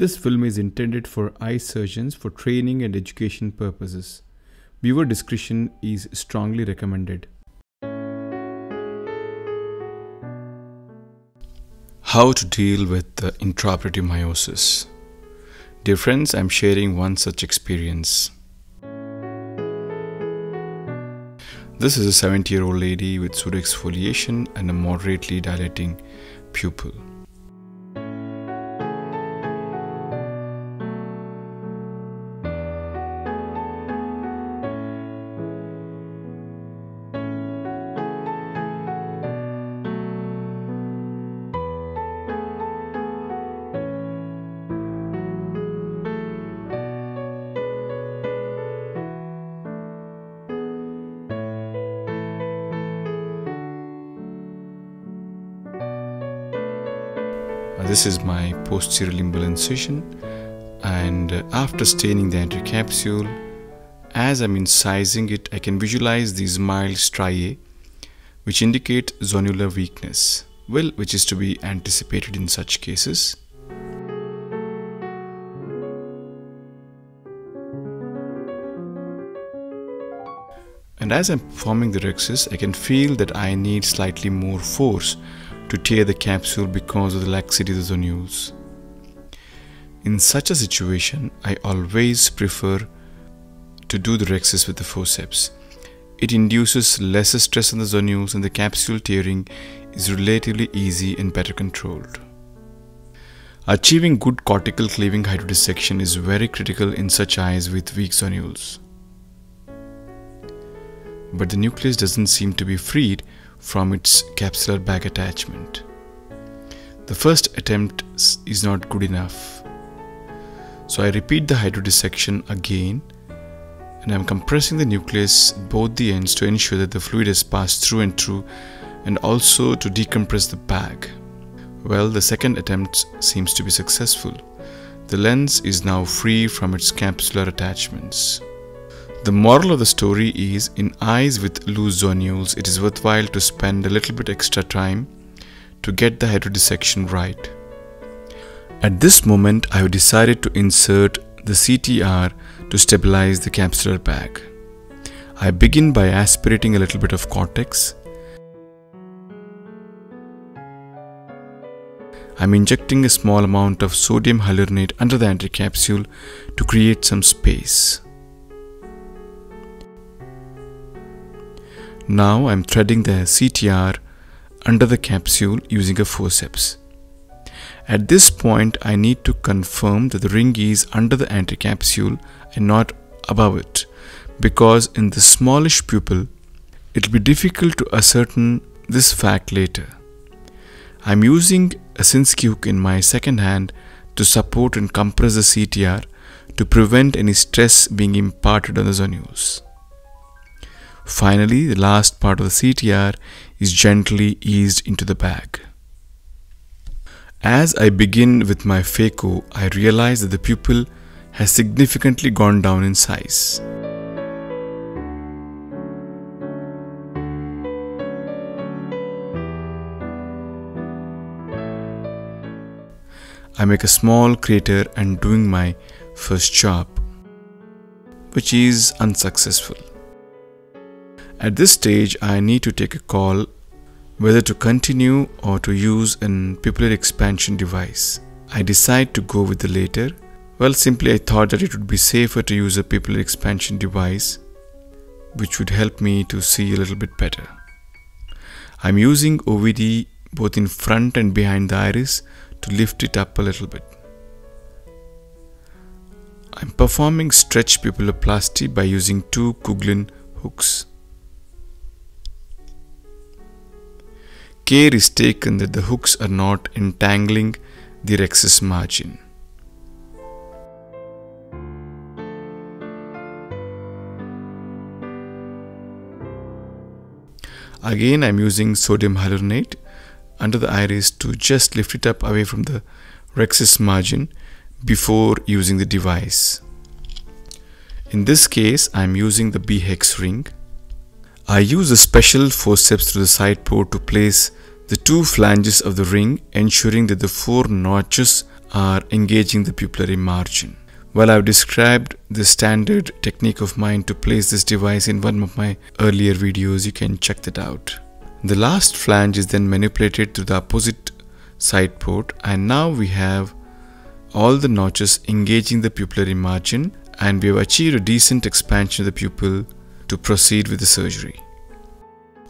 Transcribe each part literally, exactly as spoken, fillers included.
This film is intended for eye surgeons for training and education purposes. Viewer discretion is strongly recommended. How to deal with the intraoperative miosis. Dear friends, I'm sharing one such experience. This is a seventy-year-old lady with pseudoexfoliation and a moderately dilating pupil. This is my posterior limbal incision, and after staining the anticapsule, as I'm incising it, I can visualize these mild striae which indicate zonular weakness, well, which is to be anticipated in such cases. And as I'm performing the rhexis, I can feel that I need slightly more force to tear the capsule because of the laxity of the zonules. In such a situation, I always prefer to do the rhexis with the forceps. It induces lesser stress on the zonules and the capsule tearing is relatively easy and better controlled. Achieving good cortical cleaving hydrodissection is very critical in such eyes with weak zonules. But the nucleus doesn't seem to be freed from its capsular bag attachment. The first attempt is not good enough. So I repeat the hydrodissection again, and I am compressing the nucleus both the ends to ensure that the fluid has passed through and through, and also to decompress the bag. Well, the second attempt seems to be successful. The lens is now free from its capsular attachments. The moral of the story is, in eyes with loose zonules, it is worthwhile to spend a little bit extra time to get the hydrodissection right. At this moment, I have decided to insert the C T R to stabilize the capsular bag. I begin by aspirating a little bit of cortex. I'm injecting a small amount of sodium hyaluronate under the anticapsule to create some space. Now I'm threading the C T R under the capsule using a forceps. At this point, I need to confirm that the ring is under the anticapsule and not above it, because in the smallish pupil, it'll be difficult to ascertain this fact later. I'm using a Sinsky hook in my second hand to support and compress the C T R to prevent any stress being imparted on the zonules. Finally, the last part of the C T R is gently eased into the bag. As I begin with my FECO, I realize that the pupil has significantly gone down in size. I make a small crater and doing my first chop, which is unsuccessful. At this stage, I need to take a call whether to continue or to use an pupillary expansion device. I decide to go with the latter. Well, simply I thought that it would be safer to use a pupillary expansion device, which would help me to see a little bit better. I'm using O V D both in front and behind the iris to lift it up a little bit. I'm performing stretch pupilloplasty by using two Kuglin hooks. Care is taken that the hooks are not entangling the rhexis margin. Again, I am using sodium hyaluronate under the iris to just lift it up away from the rhexis margin before using the device. In this case, I am using the B-Hex ring. I use a special forceps through the side port to place the two flanges of the ring, ensuring that the four notches are engaging the pupillary margin. Well, I've described the standard technique of mine to place this device in one of my earlier videos. You can check that out. The last flange is then manipulated through the opposite side port, and now we have all the notches engaging the pupillary margin, and we have achieved a decent expansion of the pupil to proceed with the surgery.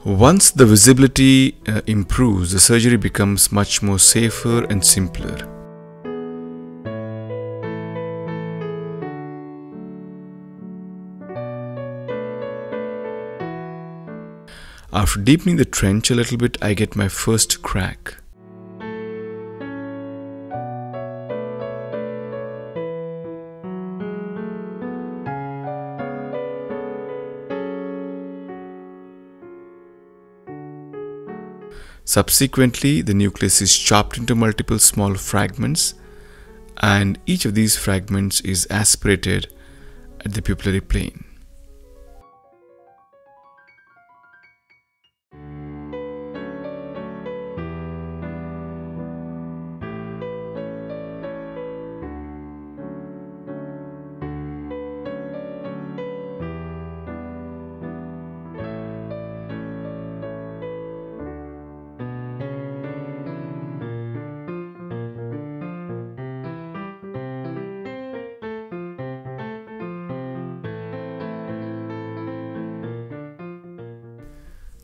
Once the visibility uh, improves, the surgery becomes much more safer and simpler. After deepening the trench a little bit, I get my first crack. Subsequently, the nucleus is chopped into multiple small fragments, and each of these fragments is aspirated at the pupillary plane.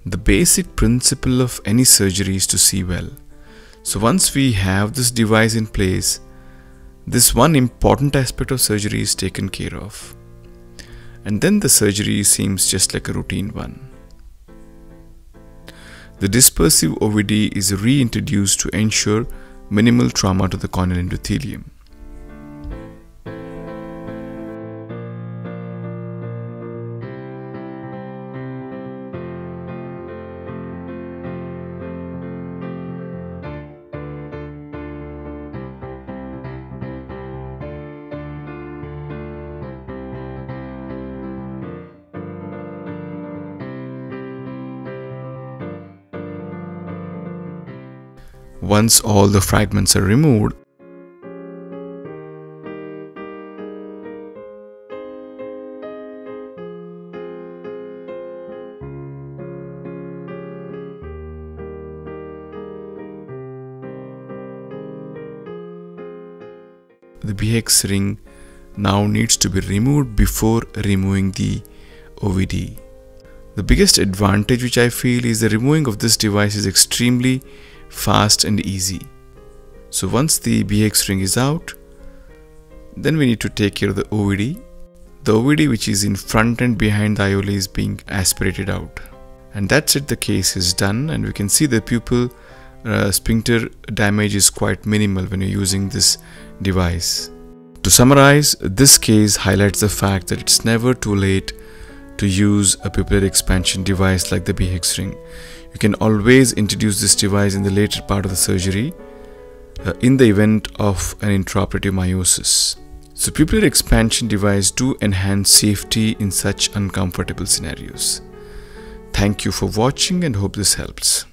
The basic principle of any surgery is to see well. So once we have this device in place, this one important aspect of surgery is taken care of. And then the surgery seems just like a routine one. The dispersive O V D is reintroduced to ensure minimal trauma to the corneal endothelium. Once all the fragments are removed, the B-Hex ring now needs to be removed before removing the O V D. The biggest advantage which I feel is the removing of this device is extremely fast and easy. So once the B-Hex ring is out, then we need to take care of the O V D. The O V D which is in front and behind the I O L is being aspirated out. And that's it, the case is done, and we can see the pupil uh, sphincter damage is quite minimal when you're using this device. To summarize, this case highlights the fact that it's never too late to use a pupillary expansion device like the B-Hex ring. You can always introduce this device in the later part of the surgery uh, in the event of an intraoperative miosis. So pupillary expansion devices do enhance safety in such uncomfortable scenarios. Thank you for watching and hope this helps.